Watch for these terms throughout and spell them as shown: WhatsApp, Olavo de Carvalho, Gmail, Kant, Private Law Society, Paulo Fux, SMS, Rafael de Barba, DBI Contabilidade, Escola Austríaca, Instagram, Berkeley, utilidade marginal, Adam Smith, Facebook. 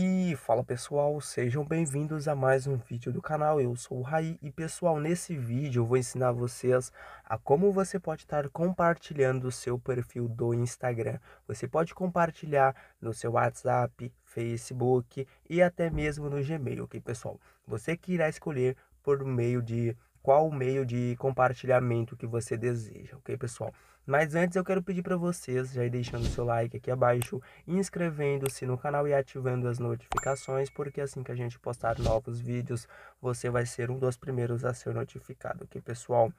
E fala pessoal, sejam bem-vindos a mais um vídeo do canal, eu sou o Raí e pessoal, nesse vídeo eu vou ensinar vocês a como você pode estar compartilhando o seu perfil do Instagram. Você pode compartilhar no seu WhatsApp, Facebook e até mesmo no Gmail, ok pessoal? Você que irá escolher por meio de qual meio de compartilhamento que você deseja, ok pessoal? Mas antes eu quero pedir para vocês já ir deixando seu like aqui abaixo, inscrevendo-se no canal e ativando as notificações, porque assim que a gente postar novos vídeos, você vai ser um dos primeiros a ser notificado, ok pessoal?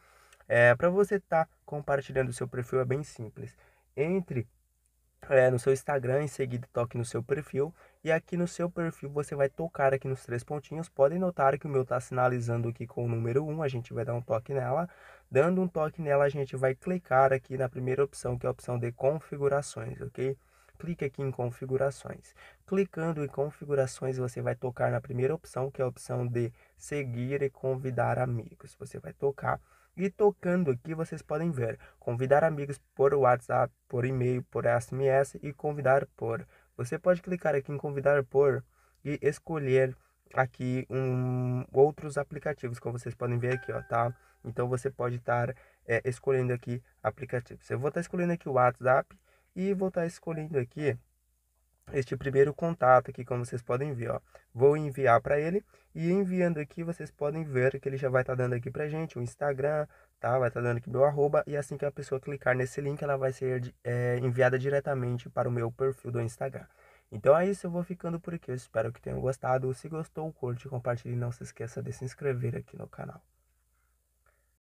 Para você estar compartilhando o seu perfil é bem simples, entre no seu Instagram, em seguida toque no seu perfil e aqui no seu perfil você vai tocar aqui nos três pontinhos. Podem notar que o meu está sinalizando aqui com o número 1, a gente vai dar um toque nela. Dando um toque nela, a gente vai clicar aqui na primeira opção, que é a opção de configurações, ok? Clique aqui em configurações. Clicando em configurações, você vai tocar na primeira opção, que é a opção de seguir e convidar amigos. Você vai tocar. E tocando aqui, vocês podem ver, convidar amigos por WhatsApp, por e-mail, por SMS e convidar por. Você pode clicar aqui em convidar por e escolher aqui outros aplicativos, como vocês podem ver aqui, ó, tá? Então, você pode estar escolhendo aqui aplicativos. Eu vou estar escolhendo aqui o WhatsApp e vou estar escolhendo aqui este primeiro contato aqui, como vocês podem ver, ó. Vou enviar para ele e enviando aqui vocês podem ver que ele já vai estar dando aqui pra gente o Instagram, tá? Vai estar dando aqui meu arroba e assim que a pessoa clicar nesse link ela vai ser enviada diretamente para o meu perfil do Instagram. Então é isso, eu vou ficando por aqui, eu espero que tenham gostado. Se gostou, curte, compartilhe e não se esqueça de se inscrever aqui no canal.